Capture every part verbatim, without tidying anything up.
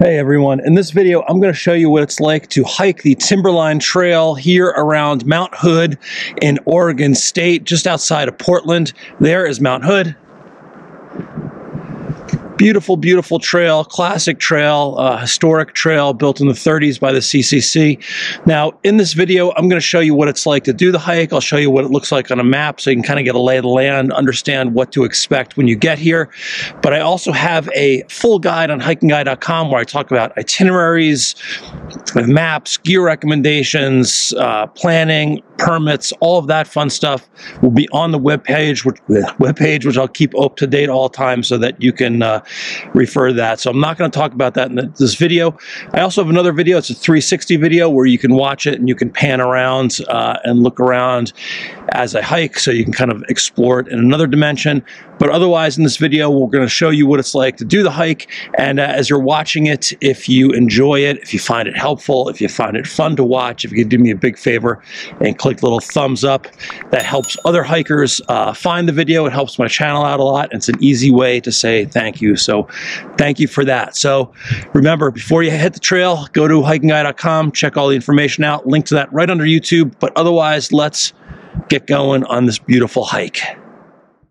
Hey everyone, in this video I'm going to show you what it's like to hike the Timberline Trail here around Mount Hood in Oregon State, just outside of Portland. There is Mount Hood. Beautiful, beautiful trail, classic trail, uh, historic trail built in the thirties by the C C C. Now, in this video, I'm going to show you what it's like to do the hike. I'll show you what it looks like on a map so you can kind of get a lay of the land, understand what to expect when you get here. But I also have a full guide on hiking guy dot com where I talk about itineraries, maps, gear recommendations, uh, planning, permits, all of that fun stuff will be on the webpage, which, webpage, which I'll keep up to date all the time so that you can uh, refer to that. So I'm not going to talk about that in the, this video. I also have another video. It's a three sixty video where you can watch it and you can pan around uh, and look around as I hike so you can kind of explore it in another dimension. But otherwise, in this video, we're going to show you what it's like to do the hike. And uh, as you're watching it, if you enjoy it, if you find it helpful, if you find it fun to watch, if you could do me a big favor and click the little thumbs up, that helps other hikers uh, find the video. It helps my channel out a lot. It's an easy way to say thank you. So thank you for that. So remember, before you hit the trail, go to hiking guy dot com, check all the information out, link to that right under YouTube. But otherwise, let's get going on this beautiful hike.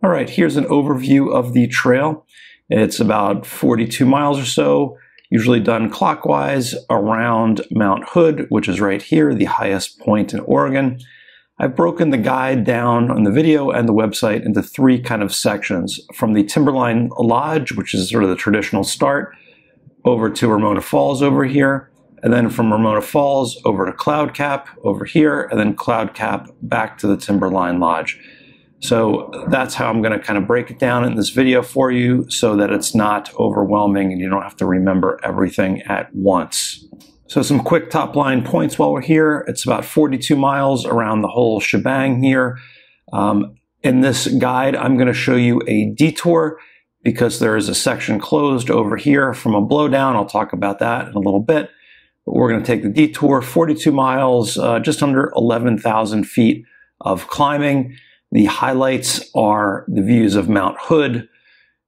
All right, here's an overview of the trail. It's about forty-two miles or so, usually done clockwise around Mount Hood, which is right here, the highest point in Oregon. I've broken the guide down on the video and the website into three kind of sections, from the Timberline Lodge, which is sort of the traditional start, over to Ramona Falls over here, and then from Ramona Falls over to Cloud Cap over here, and then Cloud Cap back to the Timberline Lodge. So that's how I'm going to kind of break it down in this video for you so that it's not overwhelming and you don't have to remember everything at once. So some quick top line points while we're here. It's about forty-two miles around the whole shebang here. Um, in this guide, I'm going to show you a detour because there is a section closed over here from a blowdown. I'll talk about that in a little bit. But we're going to take the detour, forty-two miles, uh, just under eleven thousand feet of climbing. The highlights are the views of Mount Hood.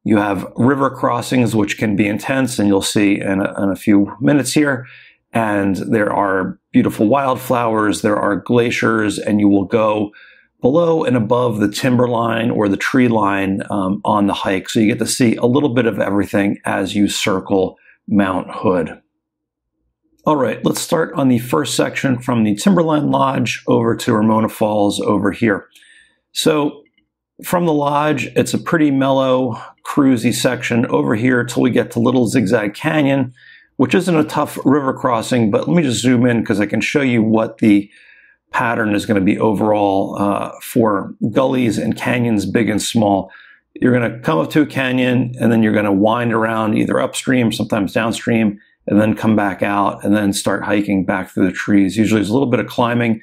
You have river crossings, which can be intense, and you'll see in a, in a few minutes here. And there are beautiful wildflowers, there are glaciers, and you will go below and above the timberline or the tree line um, on the hike. So you get to see a little bit of everything as you circle Mount Hood. All right, let's start on the first section from the Timberline Lodge over to Ramona Falls over here. So from the lodge, it's a pretty mellow, cruisy section over here till we get to Little Zigzag Canyon, which isn't a tough river crossing, but let me just zoom in because I can show you what the pattern is going to be overall uh, for gullies and canyons, big and small. You're going to come up to a canyon, and then you're going to wind around either upstream, sometimes downstream, and then come back out, and then start hiking back through the trees. Usually there's a little bit of climbing.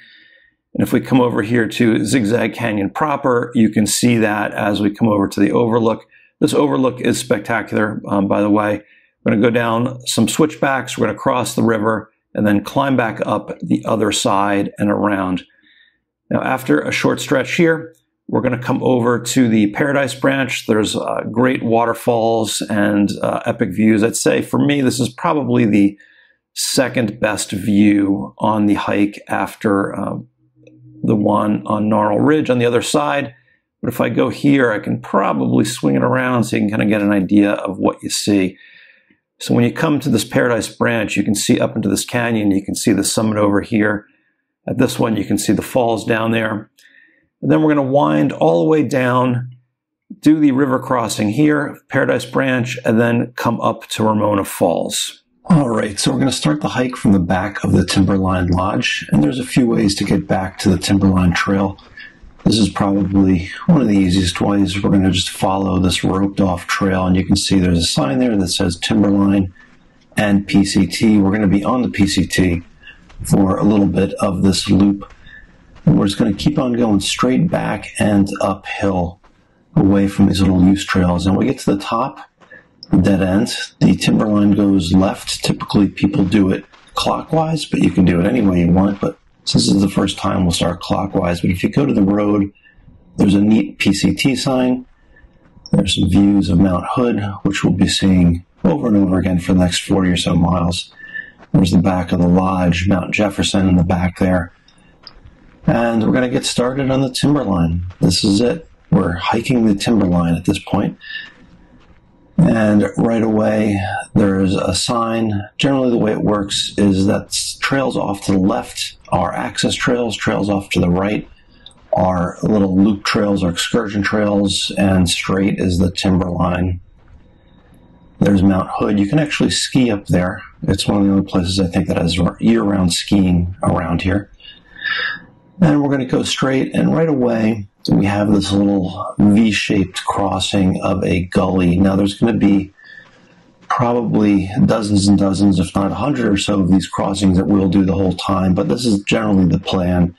And if we come over here to Zigzag Canyon proper, you can see that as we come over to the overlook. This overlook is spectacular, um, by the way. We're going to go down some switchbacks, we're going to cross the river, and then climb back up the other side and around. Now, after a short stretch here, we're going to come over to the Paradise Branch. There's uh, great waterfalls and uh, epic views. I'd say, for me, this is probably the second best view on the hike after um, the one on Gnarl Ridge on the other side. But if I go here, I can probably swing it around so you can kind of get an idea of what you see. So when you come to this Paradise Branch, you can see up into this canyon, you can see the summit over here. At this one, you can see the falls down there. And then we're going to wind all the way down, do the river crossing here, Paradise Branch, and then come up to Ramona Falls. All right, so we're going to start the hike from the back of the Timberline Lodge, and there's a few ways to get back to the Timberline Trail. This is probably one of the easiest ways. We're going to just follow this roped off trail, and you can see there's a sign there that says Timberline and P C T. We're going to be on the P C T for a little bit of this loop, and we're just going to keep on going straight back and uphill away from these little loose trails. And when we get to the top, the dead end, the Timberline goes left. Typically people do it clockwise, but you can do it any way you want. But so this is the first time we'll start clockwise, but if you go to the road, there's a neat P C T sign. There's some views of Mount Hood, which we'll be seeing over and over again for the next forty or so miles. There's the back of the lodge, Mount Jefferson in the back there. And we're going to get started on the Timberline. This is it. We're hiking the Timberline at this point. And right away, there's a sign. Generally, the way it works is that trails off to the left are access trails, trails off to the right are little loop trails or excursion trails, and straight is the Timberline. There's Mount Hood. You can actually ski up there. It's one of the only places I think that has year-round skiing around here. And we're going to go straight, and right away, we have this little V-shaped crossing of a gully. Now, there's going to be probably dozens and dozens, if not a hundred or so, of these crossings that we'll do the whole time, but this is generally the plan.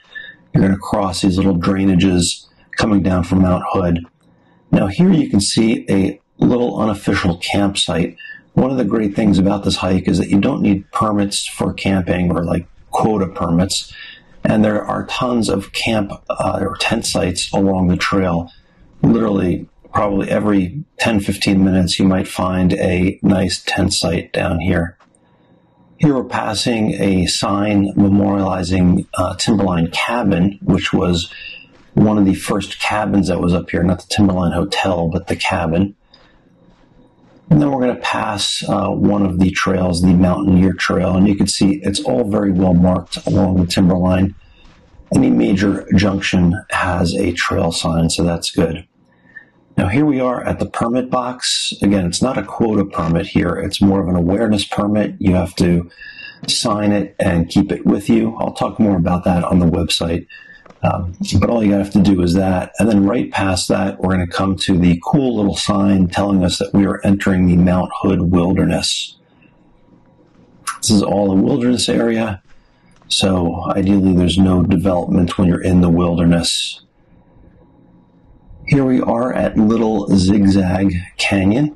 You're going to cross these little drainages coming down from Mount Hood. Now, here you can see a little unofficial campsite. One of the great things about this hike is that you don't need permits for camping or, like, quota permits. And there are tons of camp uh, or tent sites along the trail. Literally, probably every ten to fifteen minutes, you might find a nice tent site down here. Here we're passing a sign memorializing uh, Timberline Cabin, which was one of the first cabins that was up here, not the Timberline Hotel, but the cabin. And then we're going to pass uh, one of the trails, the Mountaineer Trail, and you can see it's all very well marked along the Timberline. Any major junction has a trail sign, so that's good. Now here we are at the permit box. Again, it's not a quota permit here. It's more of an awareness permit. You have to sign it and keep it with you. I'll talk more about that on the website. Um, but all you have to do is that, and then right past that, we're going to come to the cool little sign telling us that we are entering the Mount Hood Wilderness. This is all a wilderness area, so ideally there's no development when you're in the wilderness. Here we are at Little Zigzag Canyon,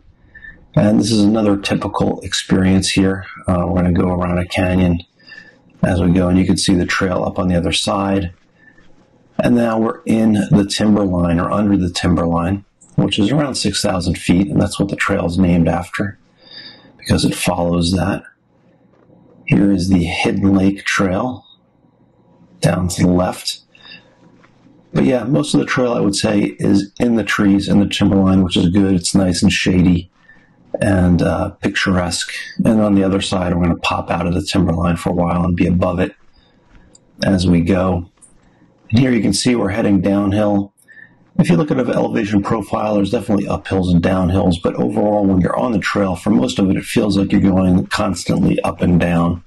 and this is another typical experience here. Uh, we're going to go around a canyon as we go, and you can see the trail up on the other side. And now we're in the Timberline, or under the Timberline, which is around six thousand feet, and that's what the trail is named after, because it follows that. Here is the Hidden Lake Trail, down to the left. But yeah, most of the trail, I would say, is in the trees, in the Timberline, which is good. It's nice and shady and uh, picturesque. And on the other side, we're going to pop out of the Timberline for a while and be above it as we go. And here you can see we're heading downhill. If you look at an elevation profile, there's definitely uphills and downhills, but overall when you're on the trail, for most of it, it feels like you're going constantly up and down.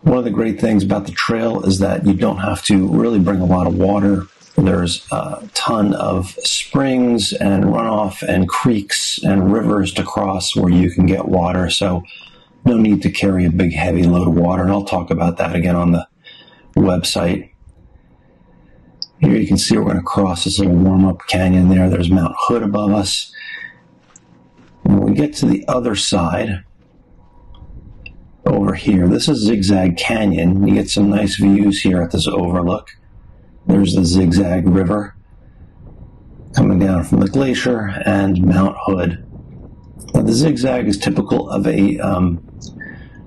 One of the great things about the trail is that you don't have to really bring a lot of water. There's a ton of springs and runoff and creeks and rivers to cross where you can get water, so no need to carry a big heavy load of water, and I'll talk about that again on the website. Here you can see we're going to cross this little warm-up canyon there. There's Mount Hood above us. When we get to the other side, over here, this is Zigzag Canyon. You get some nice views here at this overlook. There's the Zigzag River coming down from the glacier and Mount Hood. Now, the zigzag is typical of a um,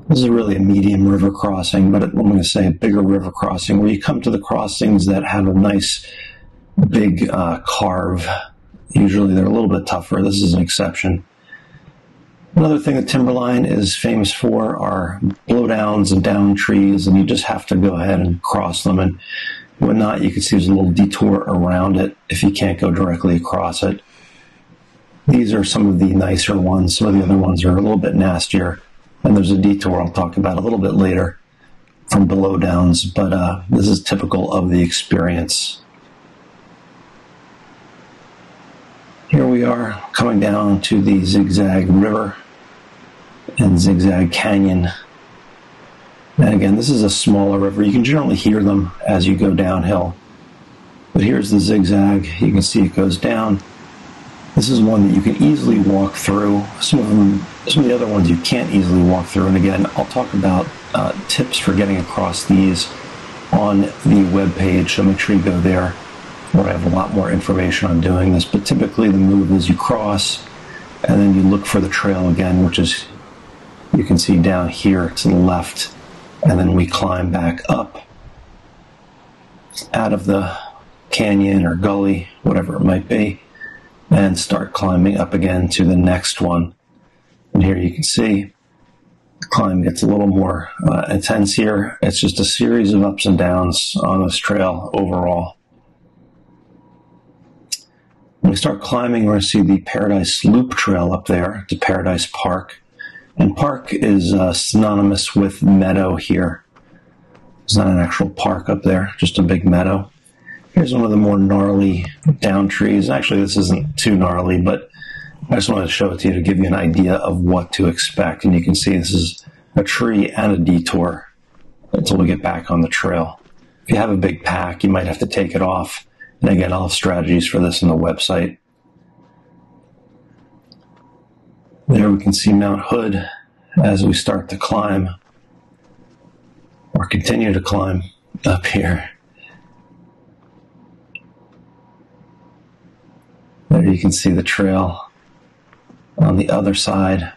this is really a medium river crossing, but I'm going to say a bigger river crossing, where you come to the crossings that have a nice big uh, carve. Usually they're a little bit tougher. This is an exception. Another thing the Timberline is famous for are blowdowns and down trees, and you just have to go ahead and cross them. And when not, you can see there's a little detour around it if you can't go directly across it. These are some of the nicer ones. Some of the other ones are a little bit nastier. And there's a detour I'll talk about a little bit later from below downs, but uh, this is typical of the experience. Here we are coming down to the Zigzag River and Zigzag Canyon. And again, this is a smaller river. You can generally hear them as you go downhill. But here's the zigzag. You can see it goes down. This is one that you can easily walk through. Some of them, some of the other ones you can't easily walk through. And again, I'll talk about uh, tips for getting across these on the webpage, so make sure you go there where I have a lot more information on doing this. But typically the move is you cross and then you look for the trail again, which is, you can see down here to the left, and then we climb back up out of the canyon or gully, whatever it might be, and start climbing up again to the next one. And here you can see the climb gets a little more uh, intense here. It's just a series of ups and downs on this trail overall. When we start climbing, we're going to see the Paradise Loop Trail up there to Paradise Park. And park is uh, synonymous with meadow here. It's not an actual park up there, just a big meadow. Here's one of the more gnarly down trees. Actually, this isn't too gnarly, but I just wanted to show it to you to give you an idea of what to expect. And you can see this is a tree and a detour until we get back on the trail. If you have a big pack, you might have to take it off. And again, I'll have strategies for this on the website. There we can see Mount Hood as we start to climb, or continue to climb up here. There you can see the trail on the other side,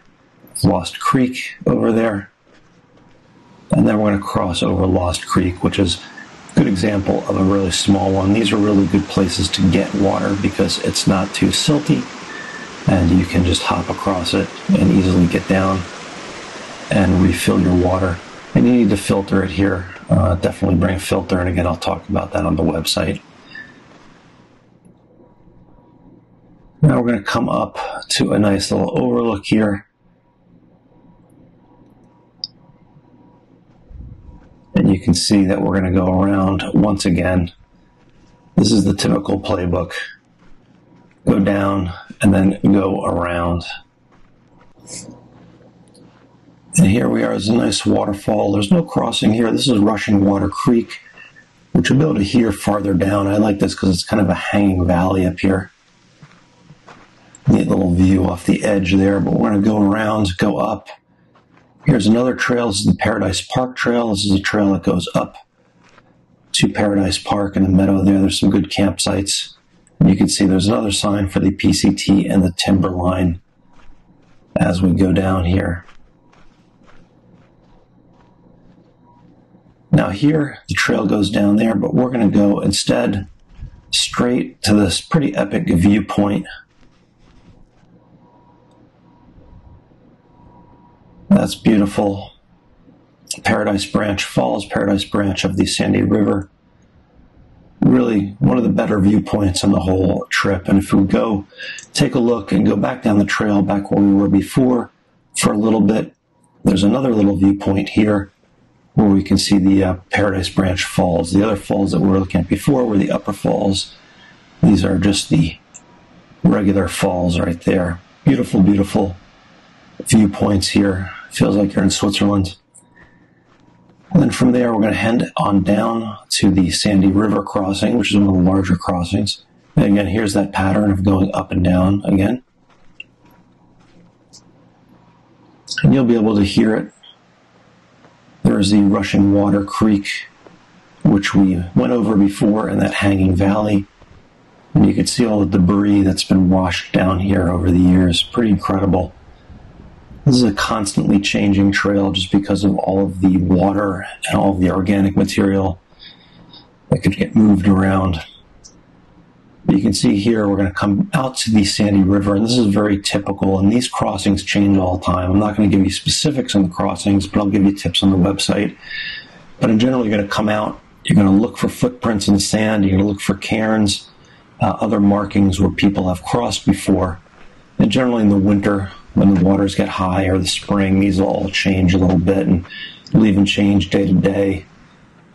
Lost Creek over there. And then we're going to cross over Lost Creek, which is a good example of a really small one. These are really good places to get water because it's not too silty. And you can just hop across it and easily get down and refill your water. And you need to filter it here. Uh, definitely bring a filter, and again, I'll talk about that on the website. Now we're going to come up to a nice little overlook here. And you can see that we're going to go around once again. This is the typical playbook. Go down and then go around. And here we are. It's a nice waterfall. There's no crossing here. This is Rushing Water Creek, which you'll be able to hear farther down. I like this because it's kind of a hanging valley up here. Neat little view off the edge there, but we're going to go around, go up. Here's another trail. This is the Paradise Park Trail. This is a trail that goes up to Paradise Park in the meadow there. There's some good campsites. You can see there's another sign for the P C T and the Timberline as we go down here. Now here, the trail goes down there, but we're going to go instead straight to this pretty epic viewpoint. That's beautiful. Paradise Branch Falls, Paradise Branch of the Sandy River. Really one of the better viewpoints on the whole trip. And if we go take a look and go back down the trail back where we were before for a little bit, there's another little viewpoint here where we can see the uh, Paradise Branch Falls. The other falls that we were looking at before were the upper falls. These are just the regular falls right there. Beautiful, beautiful viewpoints here. Feels like you're in Switzerland. And then from there, we're going to head on down to the Sandy River crossing, which is one of the larger crossings. And again, here's that pattern of going up and down again. And you'll be able to hear it. There's the Rushing Water Creek, which we went over before in that hanging valley. And you can see all the debris that's been washed down here over the years. Pretty incredible. This is a constantly changing trail just because of all of the water and all of the organic material that could get moved around. But you can see here we're going to come out to the Sandy River, and this is very typical, and these crossings change all the time. I'm not going to give you specifics on the crossings, but I'll give you tips on the website. But in general, you're going to come out, you're going to look for footprints in the sand, you're going to look for cairns, uh, other markings where people have crossed before. And generally in the winter, when the waters get high, or the spring, these will all change a little bit, and will even change day to day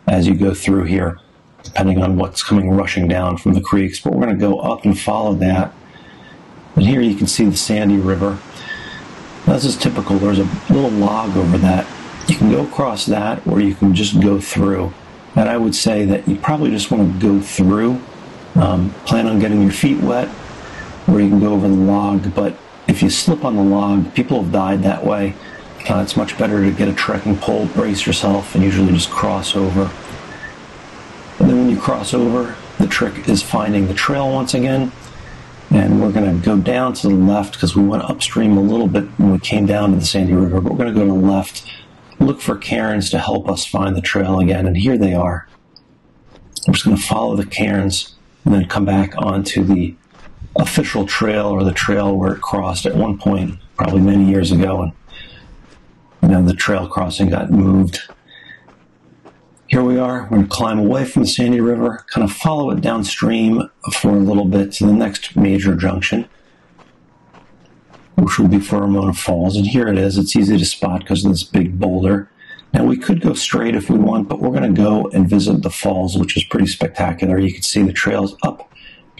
as you go through here, depending on what's coming rushing down from the creeks. But we're going to go up and follow that. And here you can see the Sandy River. Now, this is typical. There's a little log over that. You can go across that, or you can just go through. And I would say that you probably just want to go through. Um, plan on getting your feet wet, or you can go over the log, but if you slip on the log, people have died that way. Uh, it's much better to get a trekking pole, brace yourself, and usually just cross over. And then when you cross over, the trick is finding the trail once again. And we're going to go down to the left because we went upstream a little bit when we came down to the Sandy River. But we're going to go to the left, look for cairns to help us find the trail again. And here they are. I'm just going to follow the cairns and then come back onto the official trail, or the trail where it crossed at one point, probably many years ago. And you know, the trail crossing got moved. Here we are. We're going to climb away from the Sandy River, kind of follow it downstream for a little bit to the next major junction, which will be for Ramona Falls. And here it is. It's easy to spot because of this big boulder. Now, we could go straight if we want, but we're going to go and visit the falls, which is pretty spectacular. You can see the trails up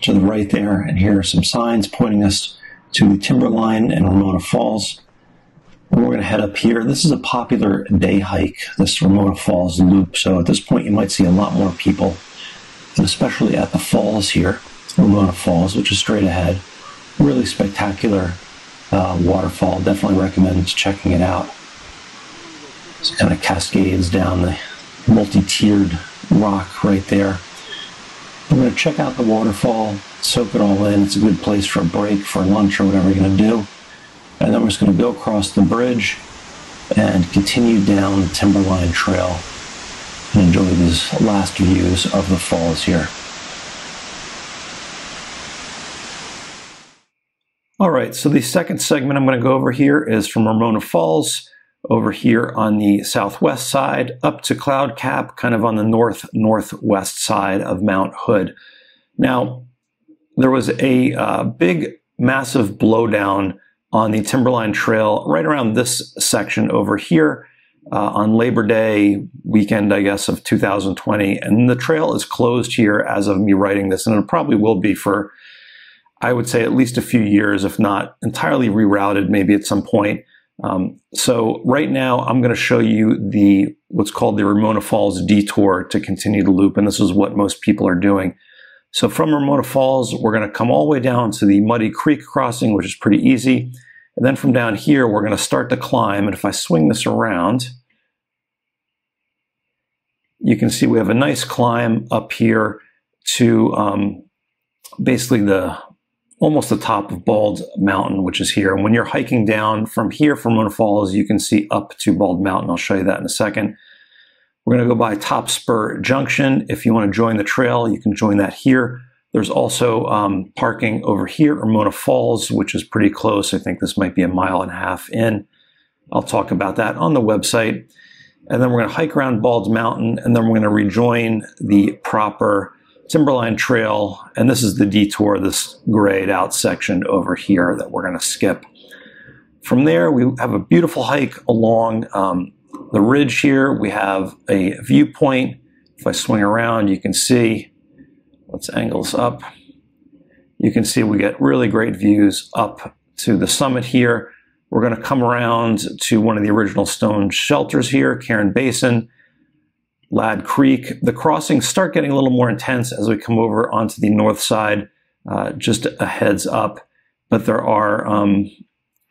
to the right there, and here are some signs pointing us to the Timberline and Ramona Falls. We're going to head up here. This is a popular day hike, this Ramona Falls loop, so at this point you might see a lot more people, and especially at the falls here, Ramona Falls, which is straight ahead. Really spectacular uh, waterfall. Definitely recommend checking it out. It kind of cascades down the multi-tiered rock right there. We're going to check out the waterfall, soak it all in. It's a good place for a break, for lunch, or whatever you're going to do. And then we're just going to go across the bridge and continue down the Timberline Trail and enjoy these last views of the falls here. All right, so the second segment I'm going to go over here is from Ramona Falls over here on the southwest side up to Cloud Cap, kind of on the north-northwest side of Mount Hood. Now, there was a uh, big, massive blowdown on the Timberline Trail right around this section over here uh, on Labor Day weekend, I guess, of two thousand twenty. And the trail is closed here as of me writing this, and it probably will be for, I would say, at least a few years, if not entirely rerouted maybe at some point. Um, so right now I'm going to show you the what's called the Ramona Falls detour to continue the loop, and this is what most people are doing. So from Ramona Falls, we're going to come all the way down to the Muddy Creek crossing, which is pretty easy. And then from down here, we're going to start to climb. And if I swing this around, you can see we have a nice climb up here to um, basically the almost the top of Bald Mountain, which is here. And when you're hiking down from here, from Ramona Falls, you can see up to Bald Mountain. I'll show you that in a second. We're going to go by Top Spur Junction. If you want to join the trail, you can join that here. There's also um, parking over here, Ramona Falls, which is pretty close. I think this might be a mile and a half in. I'll talk about that on the website. And then we're going to hike around Bald Mountain, and then we're going to rejoin the proper Timberline Trail. And this is the detour, this grayed out section over here that we're going to skip. From there, we have a beautiful hike along um, the ridge here. We have a viewpoint. If I swing around, you can see, let's angle this up. You can see we get really great views up to the summit here. We're going to come around to one of the original stone shelters here, Cairn Basin, Ladd Creek. The crossings start getting a little more intense as we come over onto the north side, uh, just a heads up. But there are, um,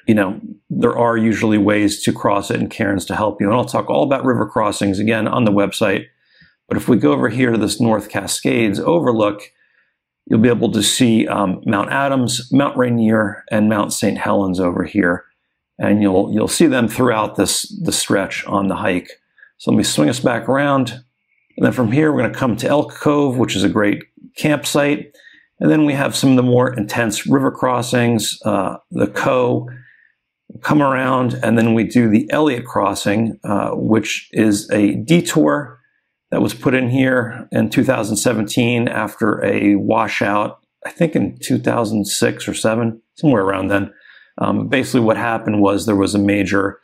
you know, there are usually ways to cross it and cairns to help you. And I'll talk all about river crossings again on the website. But if we go over here to this North Cascades overlook, you'll be able to see um, Mount Adams, Mount Rainier, and Mount Saint Helens over here. And you'll you'll see them throughout this the stretch on the hike. So let me swing us back around. And then from here, we're going to come to Elk Cove, which is a great campsite. And then we have some of the more intense river crossings, uh, the Coe. Come around, and then we do the Elliott Crossing, uh, which is a detour that was put in here in two thousand seventeen after a washout, I think in two thousand six or seven, somewhere around then. Um, basically what happened was there was a major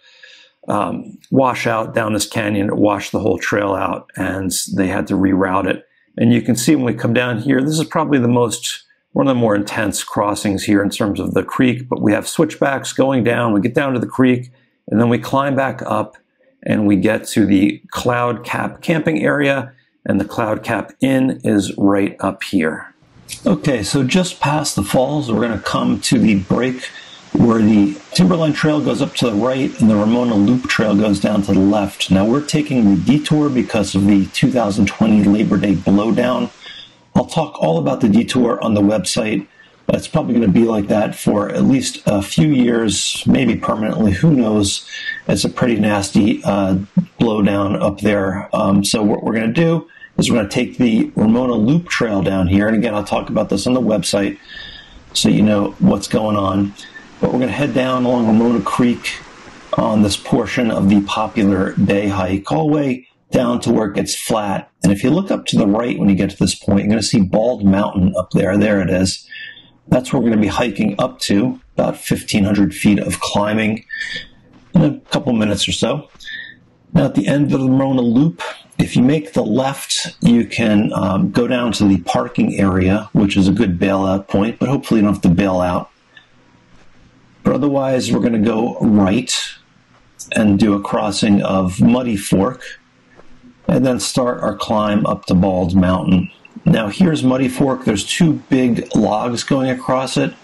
um, washout down this canyon. It washed the whole trail out, and they had to reroute it. And you can see when we come down here, this is probably the most one of the more intense crossings here in terms of the creek, but we have switchbacks going down. We get down to the creek, and then we climb back up, and we get to the Cloud Cap camping area, and the Cloud Cap Inn is right up here. Okay, so just past the falls, we're going to come to the break where the Timberline Trail goes up to the right and the Ramona Loop Trail goes down to the left. Now, we're taking the detour because of the two thousand twenty Labor Day blowdown. I'll talk all about the detour on the website, It's probably going to be like that for at least a few years, maybe permanently. Who knows? It's a pretty nasty uh, blowdown up there. Um, so what we're going to do is we're going to take the Ramona Loop Trail down here. And again, I'll talk about this on the website so you know what's going on. But we're going to head down along Ramona Creek on this portion of the popular day hike all the way down to where it gets flat. And if you look up to the right when you get to this point, you're going to see Bald Mountain up there. There it is. That's where we're going to be hiking up to, about fifteen hundred feet of climbing in a couple minutes or so. Now, at the end of the Ramona Loop, if you make the left, you can um, go down to the parking area, which is a good bailout point, but hopefully you don't have to bail out. But otherwise, we're going to go right and do a crossing of Muddy Fork, and then start our climb up to Bald Mountain. Now here's Muddy Fork. There's two big logs going across it.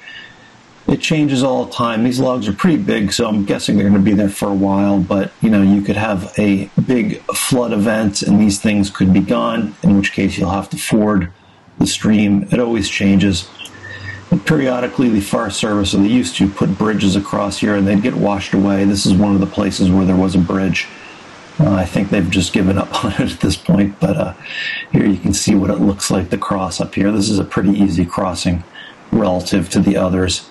It changes all the time. These logs are pretty big, so I'm guessing they're going to be there for a while, but you know, you could have a big flood event and these things could be gone, in which case you'll have to ford the stream. It always changes. And periodically the Forest Service, or they used to, put bridges across here and they'd get washed away. This is one of the places where there was a bridge. Uh, I think they've just given up on it at this point, but uh, here you can see what it looks like to cross up here. This is a pretty easy crossing relative to the others.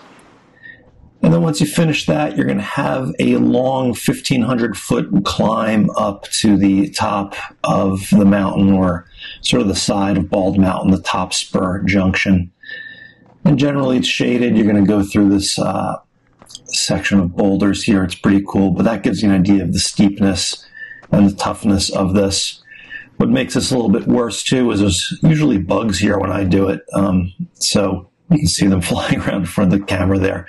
And then once you finish that, you're going to have a long fifteen hundred foot climb up to the top of the mountain, or sort of the side of Bald Mountain, the Top Spur Junction. And generally it's shaded. You're going to go through this uh, section of boulders here. It's pretty cool, but that gives you an idea of the steepness and the toughness of this. What makes this a little bit worse too is there's usually bugs here when I do it, um, so you can see them flying around in front of the camera there.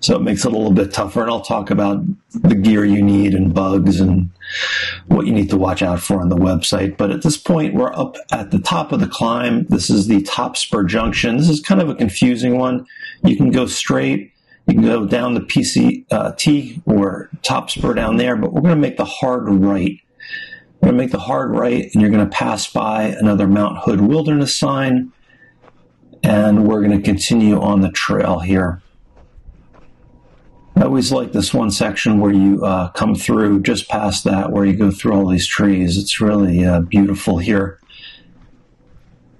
So it makes it a little bit tougher, and I'll talk about the gear you need and bugs and what you need to watch out for on the website. But at this point, we're up at the top of the climb. This is the Top Spur Junction. This is kind of a confusing one. You can go straight. You can go down the P C T or Top Spur down there, but we're going to make the hard right. We're going to make the hard right, and you're going to pass by another Mount Hood Wilderness sign, and we're going to continue on the trail here. I always like this one section where you uh, come through just past that, where you go through all these trees. It's really uh, beautiful here.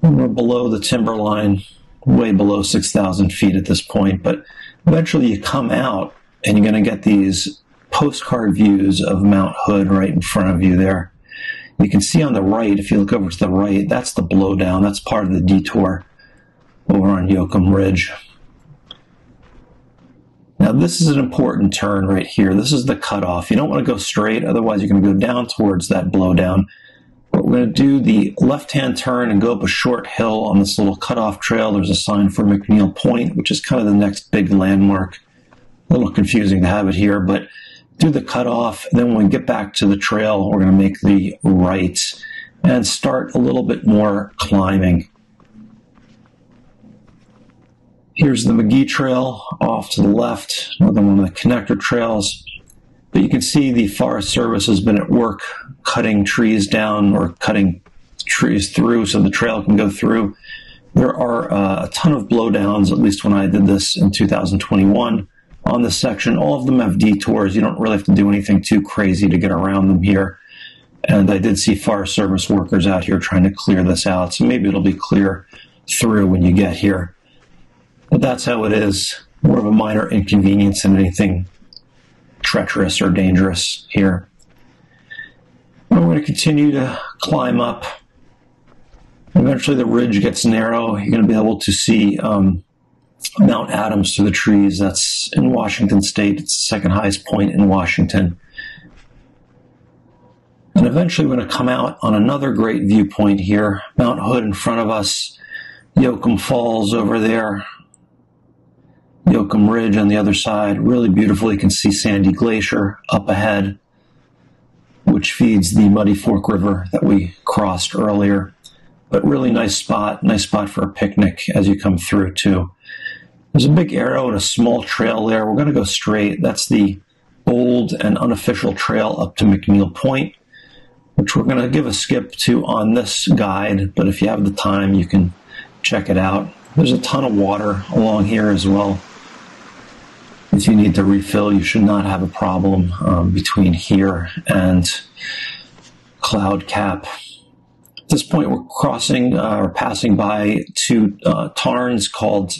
And we're below the timberline, way below six thousand feet at this point, but eventually you come out and you're going to get these postcard views of Mount Hood right in front of you there. You can see on the right, if you look over to the right, that's the blowdown. That's part of the detour over on Yocum Ridge. Now this is an important turn right here. This is the cutoff. You don't want to go straight, otherwise you're going to go down towards that blowdown. But we're going to do the left-hand turn and go up a short hill on this little cutoff trail. There's a sign for McNeil Point, which is kind of the next big landmark. A little confusing to have it here, but do the cutoff. And then when we get back to the trail, we're going to make the right and start a little bit more climbing. Here's the McGee Trail off to the left, another one of the connector trails. But you can see the Forest Service has been at work cutting trees down or cutting trees through so the trail can go through. There are uh, a ton of blowdowns, at least when I did this in two thousand twenty-one on this section. All of them have detours. You don't really have to do anything too crazy to get around them here. And I did see Forest Service workers out here trying to clear this out, so maybe it'll be clear through when you get here. But that's how it is. More of a minor inconvenience than anything treacherous or dangerous here. We're going to continue to climb up. Eventually the ridge gets narrow. You're going to be able to see um, Mount Adams through the trees. That's in Washington State. It's the second highest point in Washington. And eventually we're going to come out on another great viewpoint here. Mount Hood in front of us. Yocum Falls over there. Yocum Ridge on the other side, really beautiful. You can see Sandy Glacier up ahead, which feeds the Muddy Fork River that we crossed earlier. But really nice spot, nice spot for a picnic as you come through too. There's a big arrow and a small trail there. We're going to go straight. That's the old and unofficial trail up to McNeil Point, which we're going to give a skip to on this guide. But if you have the time, you can check it out. There's a ton of water along here as well. If you need to refill, you should not have a problem um, between here and Cloud Cap. At this point, we're crossing uh, or passing by two uh, tarns called,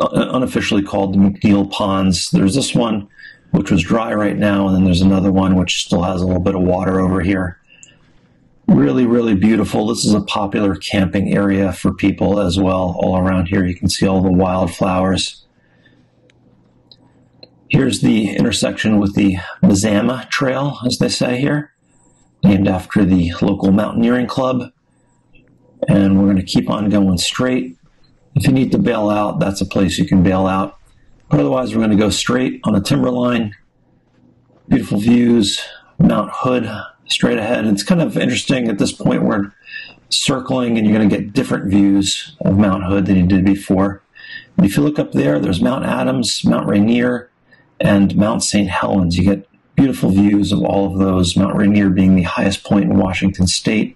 uh, unofficially called McNeil Ponds. There's this one, which was dry right now, and then there's another one which still has a little bit of water over here. Really, really beautiful. This is a popular camping area for people as well. All around here, you can see all the wildflowers. Here's the intersection with the Mazama Trail, as they say here, named after the local mountaineering club. And we're going to keep on going straight. If you need to bail out, that's a place you can bail out. But otherwise, we're going to go straight on a timberline. Beautiful views, Mount Hood straight ahead. It's kind of interesting at this point, we're circling and you're going to get different views of Mount Hood than you did before. And if you look up there, there's Mount Adams, Mount Rainier, and Mount Saint Helens. You get beautiful views of all of those, Mount Rainier being the highest point in Washington state,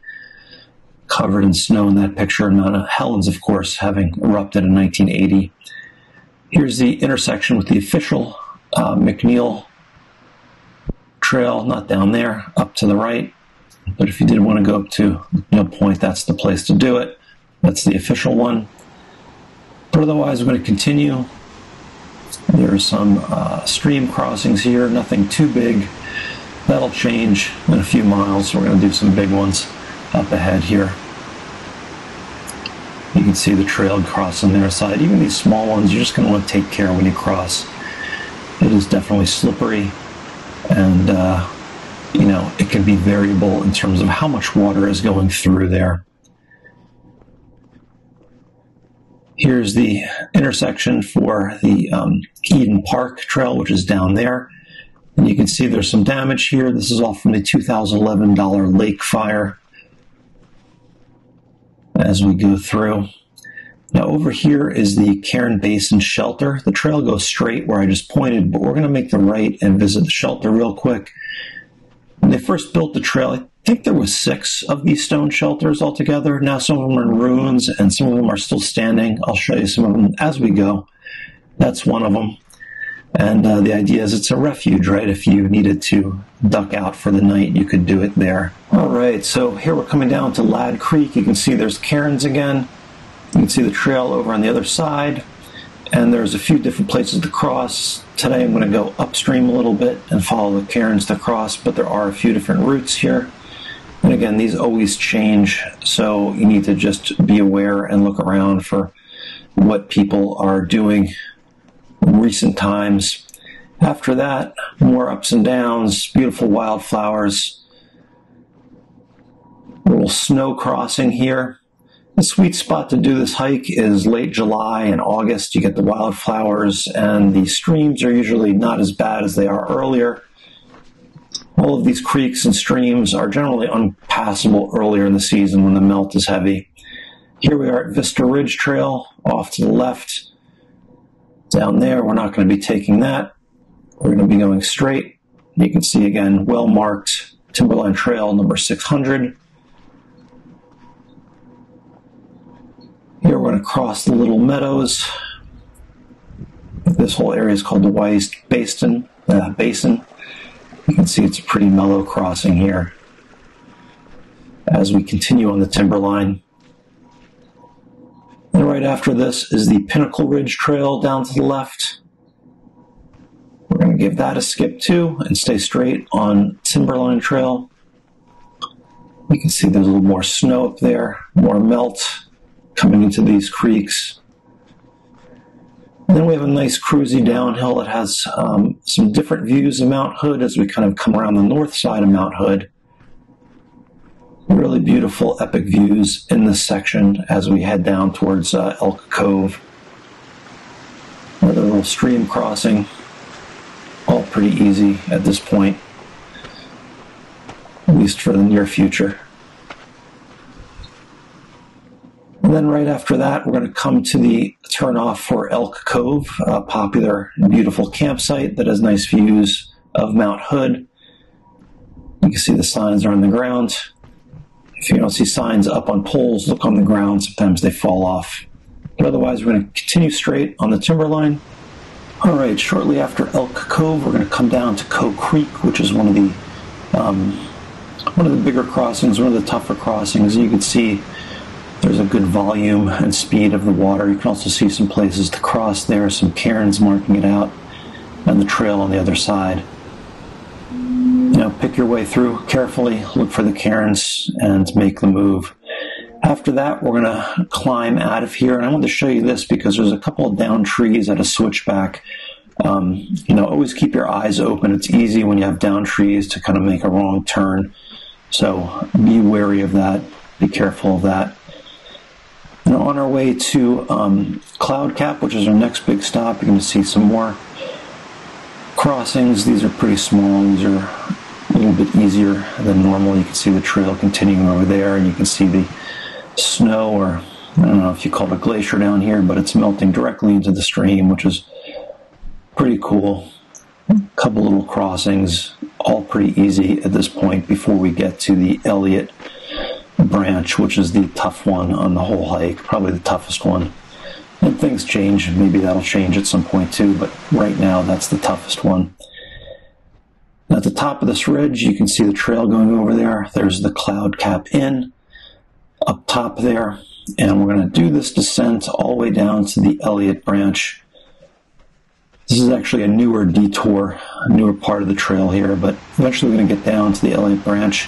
covered in snow in that picture, and Mount Helens, of course, having erupted in nineteen eighty. Here's the intersection with the official uh, McNeil Trail, not down there, up to the right. But if you did want to go up to McNeil Point, that's the place to do it. That's the official one. But otherwise, we're going to continue. There are some uh, stream crossings here, nothing too big. That'll change in a few miles. We're going to do some big ones up ahead here. You can see the trail cross on their side. Even these small ones, you're just going to want to take care when you cross. It is definitely slippery, and uh, you know, it can be variable in terms of how much water is going through there. Here's the intersection for the um, Eden Park Trail, which is down there. And you can see there's some damage here. This is all from the two thousand eleven Dollar Lake Fire as we go through. Now over here is the Cairn Basin Shelter. The trail goes straight where I just pointed, but we're going to make the right and visit the shelter real quick. When they first built the trail, I think there was six of these stone shelters altogether. Now some of them are in ruins and some of them are still standing. I'll show you some of them as we go. That's one of them. And uh, the idea is it's a refuge, right? If you needed to duck out for the night, you could do it there. All right, so here we're coming down to Ladd Creek. You can see there's cairns again. You can see the trail over on the other side. And there's a few different places to cross. Today I'm going to go upstream a little bit and follow the cairns to cross, but there are a few different routes here. And again, these always change, so you need to just be aware and look around for what people are doing in recent times. After that, more ups and downs, beautiful wildflowers, little snow crossing here. The sweet spot to do this hike is late July and August. You get the wildflowers, and the streams are usually not as bad as they are earlier. All of these creeks and streams are generally unpassable earlier in the season when the melt is heavy. Here we are at Vista Ridge Trail, off to the left. Down there, we're not going to be taking that. We're going to be going straight. You can see again, well-marked Timberline Trail number six hundred. Here we're going to cross the Little Meadows. This whole area is called the Wise Basin. Uh, Basin. You can see it's a pretty mellow crossing here. As we continue on the timberline. And right after this is the Pinnacle Ridge Trail down to the left. We're going to give that a skip too and stay straight on Timberline Trail. You can see there's a little more snow up there, more melt coming into these creeks. And then we have a nice cruisy downhill that has um, some different views of Mount Hood as we kind of come around the north side of Mount Hood. Really beautiful, epic views in this section as we head down towards uh, Elk Cove. Another little stream crossing. All pretty easy at this point, at least for the near future. And then right after that, we're going to come to the turnoff for Elk Cove, a popular and beautiful campsite that has nice views of Mount Hood. You can see the signs are on the ground. If you don't see signs up on poles, look on the ground. Sometimes they fall off. But otherwise, we're going to continue straight on the timberline. All right, shortly after Elk Cove, we're going to come down to Cove Creek, which is one of the um, one of the bigger crossings, one of the tougher crossings. You can see there's a good volume and speed of the water. You can also see some places to cross there, some cairns marking it out, and the trail on the other side. Now pick your way through carefully, look for the cairns, and make the move. After that, we're going to climb out of here, and I want to show you this because there's a couple of down trees at a switchback. Um, you know, always keep your eyes open. It's easy when you have down trees to kind of make a wrong turn, so be wary of that, be careful of that. Now on our way to um, Cloud Cap, which is our next big stop, you're going to see some more crossings. These are pretty small, these are a little bit easier than normal. You can see the trail continuing over there, and you can see the snow, or I don't know if you call it a glacier down here, but it's melting directly into the stream, which is pretty cool. A couple little crossings, all pretty easy at this point before we get to the Elliott Branch, which is the tough one on the whole hike, probably the toughest one. And things change, maybe that'll change at some point too, but right now that's the toughest one. At the top of this ridge, you can see the trail going over there. There's the Cloud Cap Inn up top there, and we're going to do this descent all the way down to the Elliott Branch. This is actually a newer detour, a newer part of the trail here, but eventually we're going to get down to the Elliott Branch.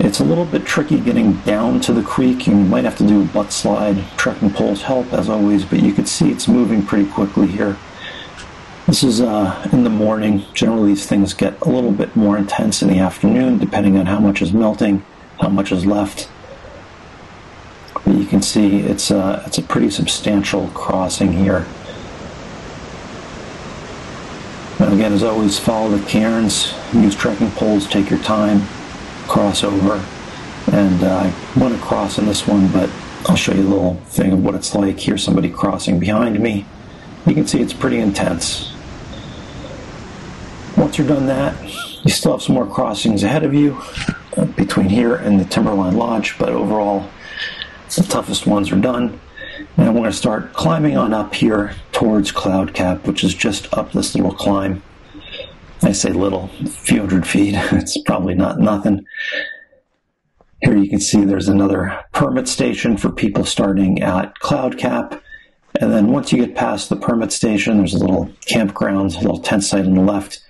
It's a little bit tricky getting down to the creek. You might have to do a butt slide. Trekking poles help as always, but you can see it's moving pretty quickly here. This is uh, in the morning. Generally these things get a little bit more intense in the afternoon, depending on how much is melting, how much is left. But you can see it's a, it's a pretty substantial crossing here. And again, as always, follow the cairns, use trekking poles, take your time, cross over. And uh, I want to cross in this one, but I'll show you a little thing of what it's like. Here's somebody crossing behind me. You can see it's pretty intense. Once you're done that, you still have some more crossings ahead of you uh, between here and the Timberline Lodge, but overall, the toughest ones are done. And I'm going to start climbing on up here towards Cloud Cap, which is just up this little climb. I say little, a few hundred feet. It's probably not nothing. Here you can see there's another permit station for people starting at Cloud Cap. And then once you get past the permit station, there's a little campground, a little tent site on the left.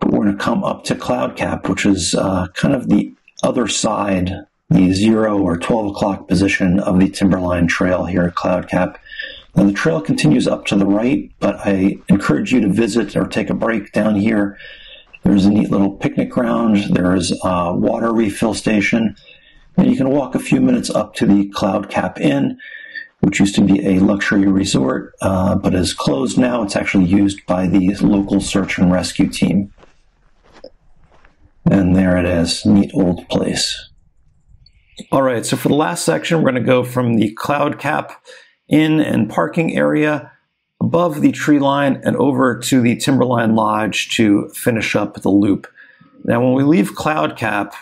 But we're going to come up to Cloud Cap, which is uh, kind of the other side, the zero or twelve o'clock position of the Timberline Trail here at Cloud Cap. And the trail continues up to the right, but I encourage you to visit or take a break down here. There's a neat little picnic ground, there's a water refill station, and you can walk a few minutes up to the Cloud Cap Inn, which used to be a luxury resort, uh, but is closed now. It's actually used by the local search and rescue team. And there it is, neat old place. All right, so for the last section, we're going to go from the Cloud Cap Inn and parking area above the tree line and over to the Timberline Lodge to finish up the loop. Now, when we leave Cloud Cap,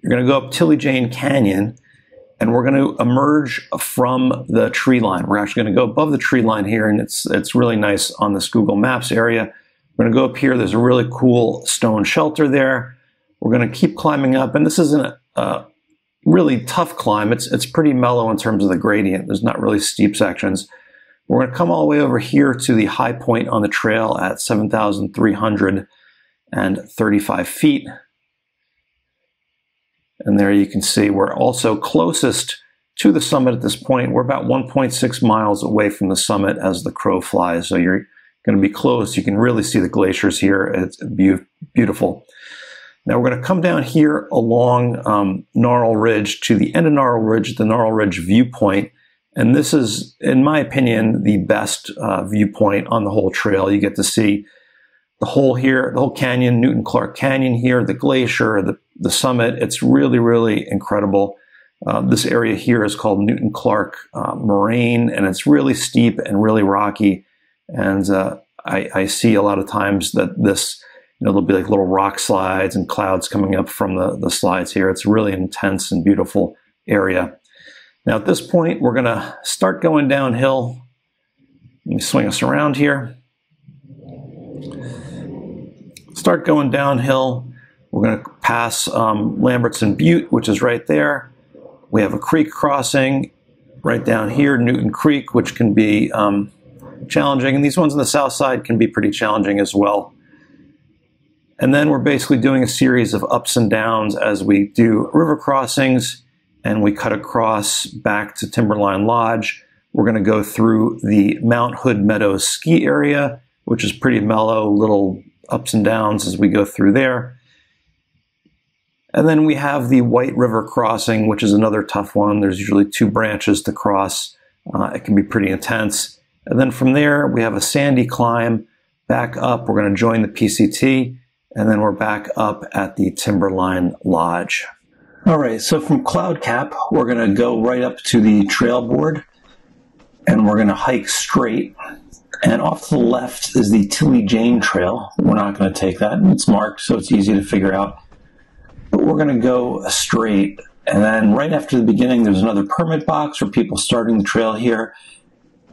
you're going to go up Tilly Jane Canyon, and we're going to emerge from the tree line. We're actually going to go above the tree line here, and it's, it's really nice on this Google Maps area. We're going to go up here. There's a really cool stone shelter there. We're going to keep climbing up, and this isn't a... Uh, really tough climb. It's, it's pretty mellow in terms of the gradient. There's not really steep sections. We're going to come all the way over here to the high point on the trail at seven thousand three hundred thirty-five feet. And there you can see we're also closest to the summit at this point. We're about one point six miles away from the summit as the crow flies. So you're going to be close. You can really see the glaciers here. It's beautiful. Now we're going to come down here along um, Gnarl Ridge to the end of Gnarl Ridge, the Gnarl Ridge viewpoint. And this is, in my opinion, the best uh, viewpoint on the whole trail. You get to see the whole here, the whole canyon, Newton Clark Canyon here, the glacier, the, the summit. It's really, really incredible. Uh, this area here is called Newton Clark uh, Moraine, and it's really steep and really rocky. And uh, I, I see a lot of times that this... You know, there'll be like little rock slides and clouds coming up from the, the slides here. It's a really intense and beautiful area. Now at this point, we're gonna start going downhill. Let me swing us around here. Start going downhill. We're gonna pass um, Lambertson Butte, which is right there. We have a creek crossing right down here, Newton Creek, which can be um, challenging. And these ones on the south side can be pretty challenging as well. And then we're basically doing a series of ups and downs as we do river crossings, and we cut across back to Timberline Lodge. We're gonna go through the Mount Hood Meadows ski area, which is pretty mellow, little ups and downs as we go through there. And then we have the White River crossing, which is another tough one. There's usually two branches to cross. Uh, it can be pretty intense. And then from there, we have a sandy climb back up. We're gonna join the P C T. And then we're back up at the Timberline Lodge. All right, so from Cloud Cap, we're going to go right up to the trail board, and we're going to hike straight. And off to the left is the Tilly Jane Trail. We're not going to take that. It's marked, so it's easy to figure out. But we're going to go straight. And then right after the beginning, there's another permit box for people starting the trail here.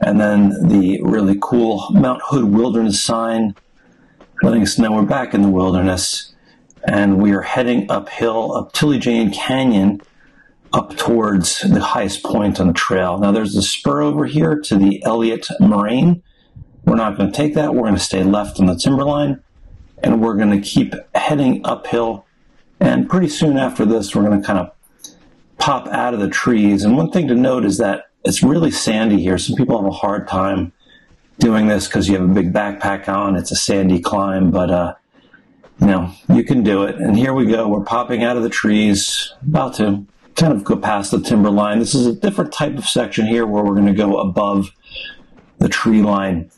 And then the really cool Mount Hood Wilderness sign, letting us know we're back in the wilderness, and we are heading uphill up Tilly Jane Canyon up towards the highest point on the trail. Now there's a spur over here to the Elliott Moraine. We're not going to take that. We're going to stay left on the timberline, and we're going to keep heading uphill. And pretty soon after this, we're going to kind of pop out of the trees. And one thing to note is that it's really sandy here. Some people have a hard time doing this because you have a big backpack on. It's a sandy climb, but uh, you know, you can do it. And here we go. We're popping out of the trees, about to kind of go past the timber line. This is a different type of section here where we're going to go above the tree line.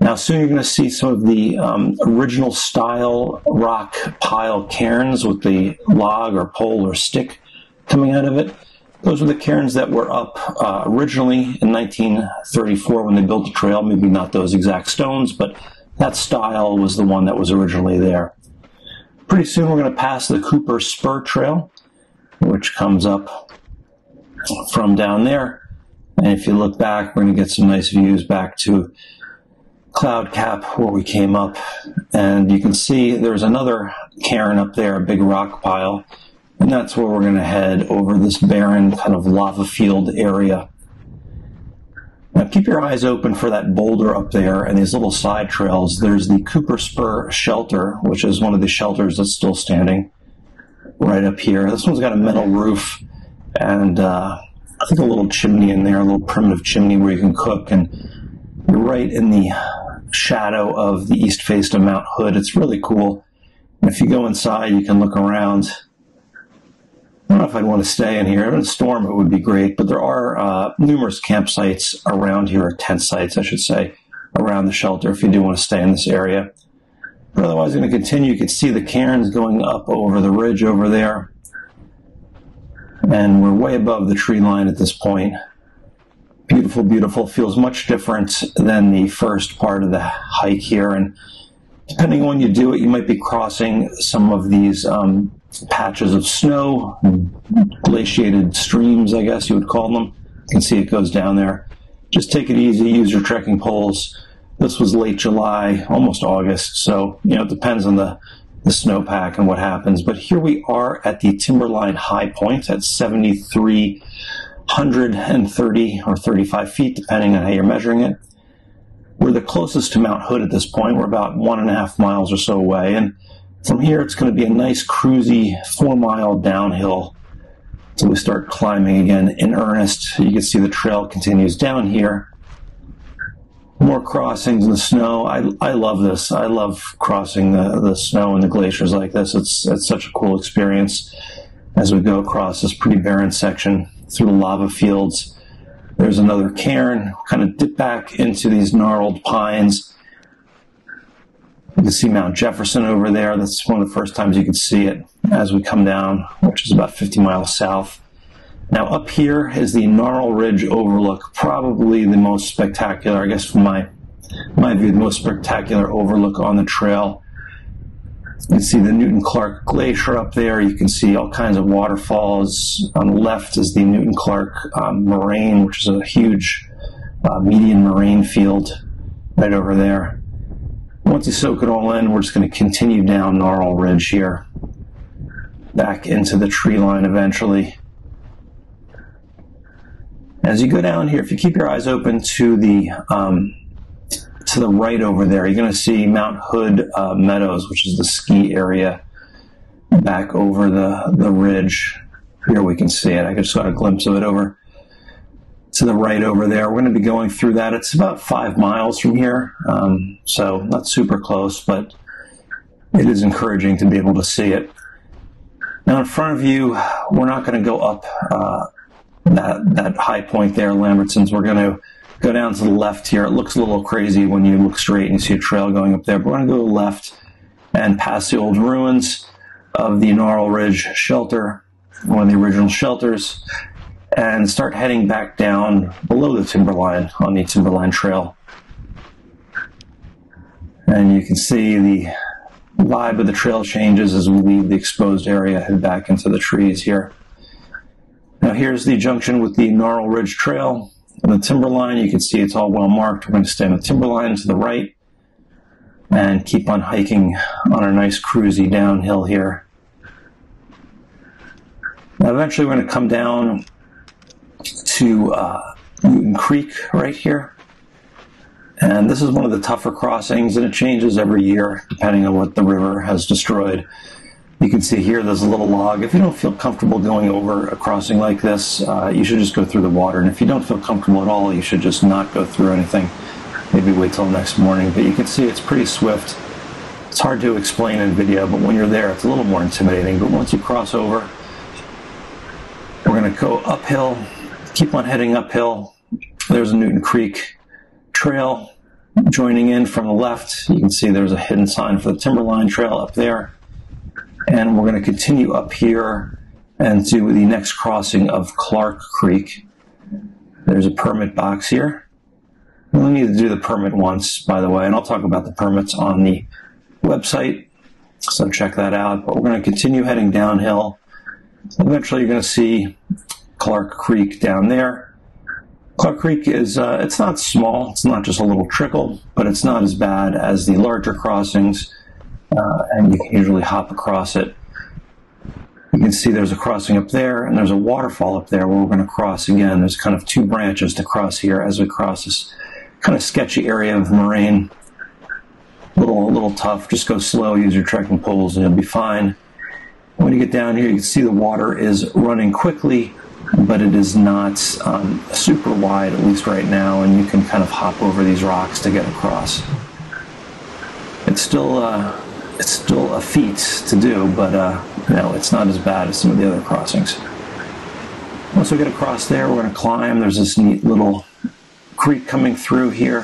Now soon you're going to see some of the um, original style rock pile cairns with the log or pole or stick coming out of it. Those are the cairns that were up uh, originally in nineteen thirty-four when they built the trail. Maybe not those exact stones, but that style was the one that was originally there. Pretty soon we're going to pass the Cooper Spur Trail, which comes up from down there. And if you look back, we're going to get some nice views back to Cloud Cap where we came up. And you can see there's another cairn up there, a big rock pile. And that's where we're going to head, over this barren kind of lava field area. Now keep your eyes open for that boulder up there and these little side trails. There's the Cooper Spur Shelter, which is one of the shelters that's still standing right up here. This one's got a metal roof and uh, I think a little chimney in there, a little primitive chimney where you can cook. And you're right in the shadow of the east face of Mount Hood. It's really cool. And if you go inside, you can look around. I don't know if I'd want to stay in here. In a storm, it would be great, but there are uh, numerous campsites around here, or tent sites, I should say, around the shelter if you do want to stay in this area. But otherwise, I'm going to continue. You can see the cairns going up over the ridge over there. And we're way above the tree line at this point. Beautiful, beautiful. Feels much different than the first part of the hike here. And depending on when you do it, you might be crossing some of these um, patches of snow, glaciated streams, I guess you would call them. You can see it goes down there. Just take it easy, use your trekking poles. This was late July, almost August, so you know it depends on the, the snowpack and what happens. But here we are at the Timberline High Point at seven thousand three hundred thirty or thirty-five feet, depending on how you're measuring it. We're the closest to Mount Hood at this point. We're about one and a half miles or so away, and from here, it's going to be a nice, cruisy four-mile downhill until we start climbing again in earnest. You can see the trail continues down here. More crossings in the snow. I, I love this. I love crossing the, the snow and the glaciers like this. It's, it's such a cool experience as we go across this pretty barren section through the lava fields. There's another cairn. Kind of dip back into these gnarled pines. You can see Mount Jefferson over there. That's one of the first times you can see it as we come down, which is about fifty miles south. Now up here is the Gnarl Ridge Overlook, probably the most spectacular, I guess from my, my view, the most spectacular overlook on the trail. You can see the Newton Clark Glacier up there. You can see all kinds of waterfalls. On the left is the Newton Clark um, Moraine, which is a huge uh, median moraine field right over there. Once you soak it all in, we're just going to continue down Gnarl Ridge here, back into the tree line eventually. As you go down here, if you keep your eyes open to the um, to the right over there, you're going to see Mount Hood uh, Meadows, which is the ski area back over the, the ridge. Here we can see it. I just got a glimpse of it over to the right over there. We're going to be going through that. It's about five miles from here, um, so not super close, but it is encouraging to be able to see it. Now in front of you, we're not going to go up uh, that, that high point there, Lambertson's. We're going to go down to the left here. It looks a little crazy when you look straight and you see a trail going up there, but we're going to go left and past the old ruins of the Gnarl Ridge shelter, one of the original shelters, and start heading back down below the timberline on the Timberline Trail. And you can see the vibe of the trail changes as we leave the exposed area, head back into the trees here. Now here's the junction with the Gnarl Ridge Trail and the Timberline. You can see it's all well marked. We're going to stay on the Timberline to the right and keep on hiking on a nice cruisy downhill here. Now eventually we're going to come down to uh, Newton Creek right here. And this is one of the tougher crossings, and it changes every year depending on what the river has destroyed. You can see here there's a little log. If you don't feel comfortable going over a crossing like this, uh, you should just go through the water. And if you don't feel comfortable at all, you should just not go through anything. Maybe wait till next morning. But you can see it's pretty swift. It's hard to explain in video, but when you're there, it's a little more intimidating. But once you cross over, we're going to go uphill, keep on heading uphill. There's a Newton Creek Trail joining in from the left. You can see there's a hidden sign for the Timberline Trail up there. And we're going to continue up here and do the next crossing of Clark Creek. There's a permit box here. We only need to do the permit once, by the way, and I'll talk about the permits on the website, so check that out. But we're going to continue heading downhill. Eventually you're going to see Clark Creek down there. Clark Creek is, uh, it's not small, it's not just a little trickle, but it's not as bad as the larger crossings. Uh, and you can usually hop across it. You can see there's a crossing up there, and there's a waterfall up there where we're going to cross again. There's kind of two branches to cross here as we cross this kind of sketchy area of moraine. A little, a little tough. Just go slow, use your trekking poles, and you'll be fine. When you get down here, you can see the water is running quickly, but it is not um, super wide, at least right now, and you can kind of hop over these rocks to get across. It's still... Uh, It's still a feat to do, but uh, you know, it's not as bad as some of the other crossings. Once we get across there, we're going to climb. There's this neat little creek coming through here,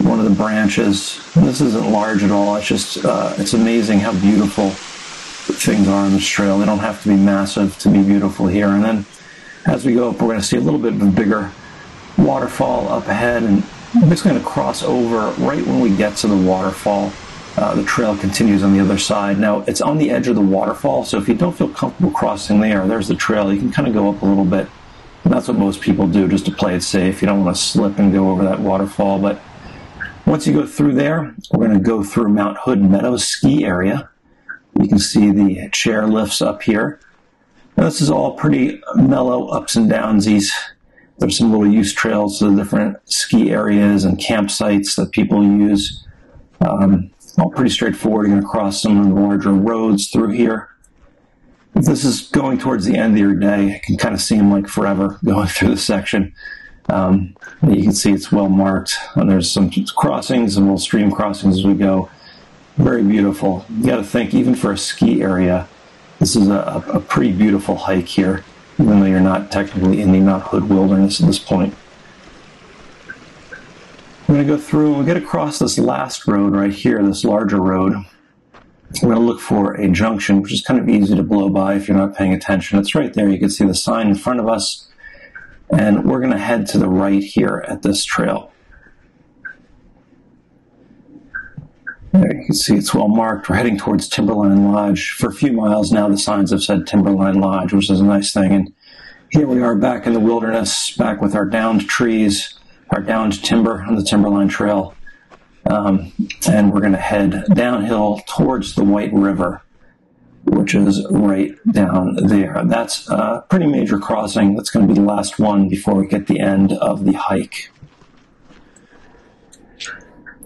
one of the branches. And this isn't large at all. It's just uh, it's amazing how beautiful things are on this trail. They don't have to be massive to be beautiful here. And then as we go up, we're going to see a little bit of a bigger waterfall up ahead. And we're just going to cross over right when we get to the waterfall. Uh, the trail continues on the other side. Now, it's on the edge of the waterfall, so if you don't feel comfortable crossing there, there's the trail. You can kind of go up a little bit. And that's what most people do, just to play it safe. You don't want to slip and go over that waterfall. But once you go through there, we're going to go through Mount Hood Meadows ski area. You can see the chair lifts up here. Now, this is all pretty mellow ups and downsies. There's some little use trails to the different ski areas and campsites that people use. Um, All pretty straightforward. You're going to cross some of the larger roads through here. If this is going towards the end of your day, it can kind of seem like forever going through this section. Um, you can see it's well marked, and there's some crossings and little stream crossings as we go. Very beautiful. You got to think, even for a ski area, this is a, a pretty beautiful hike here, even though you're not technically in the Mount Hood Wilderness at this point. We're going to go through and we'll get across this last road right here, this larger road. We're going to look for a junction, which is kind of easy to blow by if you're not paying attention. It's right there. You can see the sign in front of us. And we're going to head to the right here at this trail. There you can see it's well marked. We're heading towards Timberline Lodge. For a few miles now, the signs have said Timberline Lodge, which is a nice thing. And here we are back in the wilderness, back with our downed trees, our downed timber on the Timberline Trail. Um, and we're going to head downhill towards the White River, which is right down there. That's a pretty major crossing. That's going to be the last one before we get the end of the hike.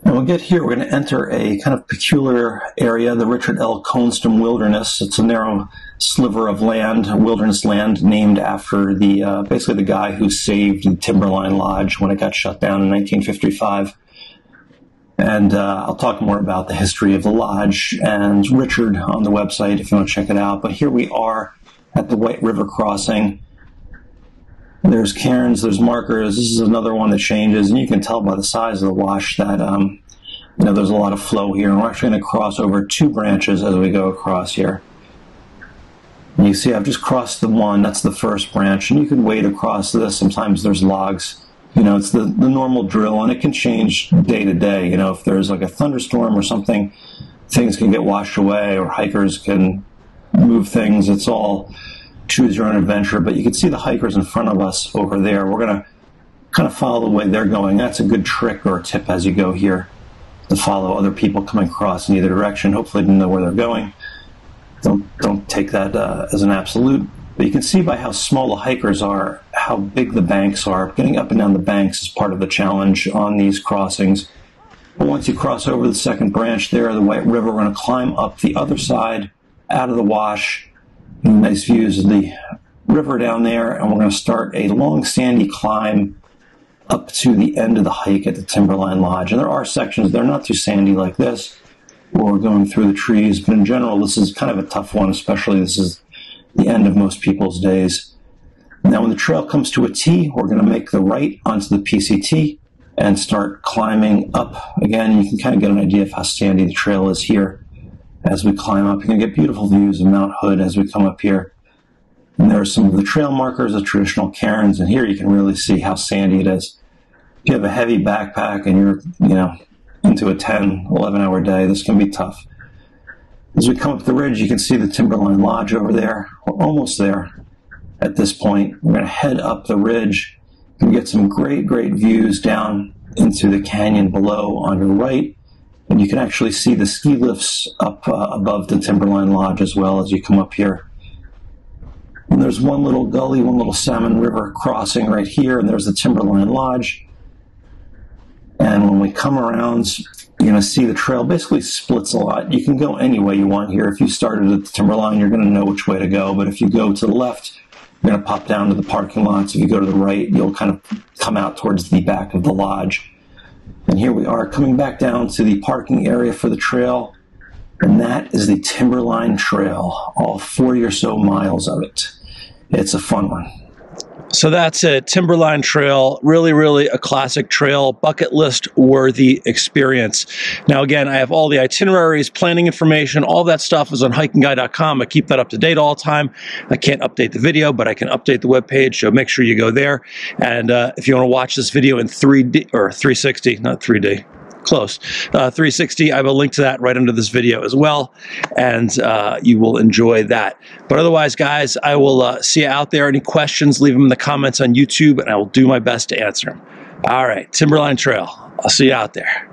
When we get here, we're going to enter a kind of peculiar area, the Richard L. Coneston Wilderness. It's a narrow sliver of land, wilderness land, named after the uh, basically the guy who saved the Timberline Lodge when it got shut down in nineteen fifty-five. And uh, I'll talk more about the history of the lodge and Richard on the website if you want to check it out. But here we are at the White River crossing. There's cairns, there's markers. This is another one that changes, and you can tell by the size of the wash that um, you know, there's a lot of flow here. And we're actually going to cross over two branches as we go across here. And you see I've just crossed the one. That's the first branch. And you can wade across this. Sometimes there's logs. You know, it's the, the normal drill, and it can change day to day. You know, if there's like a thunderstorm or something, things can get washed away, or hikers can move things. It's all choose your own adventure, but you can see the hikers in front of us over there. We're going to kind of follow the way they're going. That's a good trick or tip as you go here, to follow other people coming across in either direction. Hopefully you know where they're going. Don't, don't take that uh, as an absolute. But you can see by how small the hikers are, how big the banks are. Getting up and down the banks is part of the challenge on these crossings. But once you cross over the second branch there, the White River, we're going to climb up the other side, out of the wash. Nice views of the river down there, and we're going to start a long sandy climb up to the end of the hike at the Timberline Lodge. And there are sections, they're not too sandy like this, where we're going through the trees, but in general this is kind of a tough one, especially this is the end of most people's days. Now when the trail comes to a T, we're going to make the right onto the P C T and start climbing up. Again, you can kind of get an idea of how sandy the trail is here. As we climb up, you're going to get beautiful views of Mount Hood as we come up here. And there are some of the trail markers, the traditional cairns, and here you can really see how sandy it is. If you have a heavy backpack and you're, you know, into a ten, eleven hour day, this can be tough. As we come up the ridge, you can see the Timberline Lodge over there. We're almost there at this point. We're going to head up the ridge and get some great, great views down into the canyon below on your right. And you can actually see the ski lifts up uh, above the Timberline Lodge as well as you come up here. And there's one little gully, one little salmon river crossing right here, and there's the Timberline Lodge. And when we come around, you're going to see the trail basically splits a lot. You can go any way you want here. If you started at the Timberline, you're going to know which way to go. But if you go to the left, you're going to pop down to the parking lots. If you go to the right, you'll kind of come out towards the back of the lodge. And here we are coming back down to the parking area for the trail. And that is the Timberline Trail, all forty or so miles of it. It's a fun one. So that's it, Timberline Trail, really, really a classic trail, bucket list worthy experience. Now, again, I have all the itineraries, planning information, all that stuff is on hiking guy dot com. I keep that up to date all the time. I can't update the video, but I can update the webpage, so make sure you go there. And uh, if you want to watch this video in three D, or three sixty, not three D, close, uh, three sixty, I have a link to that right under this video as well, and uh, you will enjoy that. But otherwise, guys, I will uh, see you out there. Any questions, leave them in the comments on YouTube, and I will do my best to answer them. All right, Timberline Trail, I'll see you out there.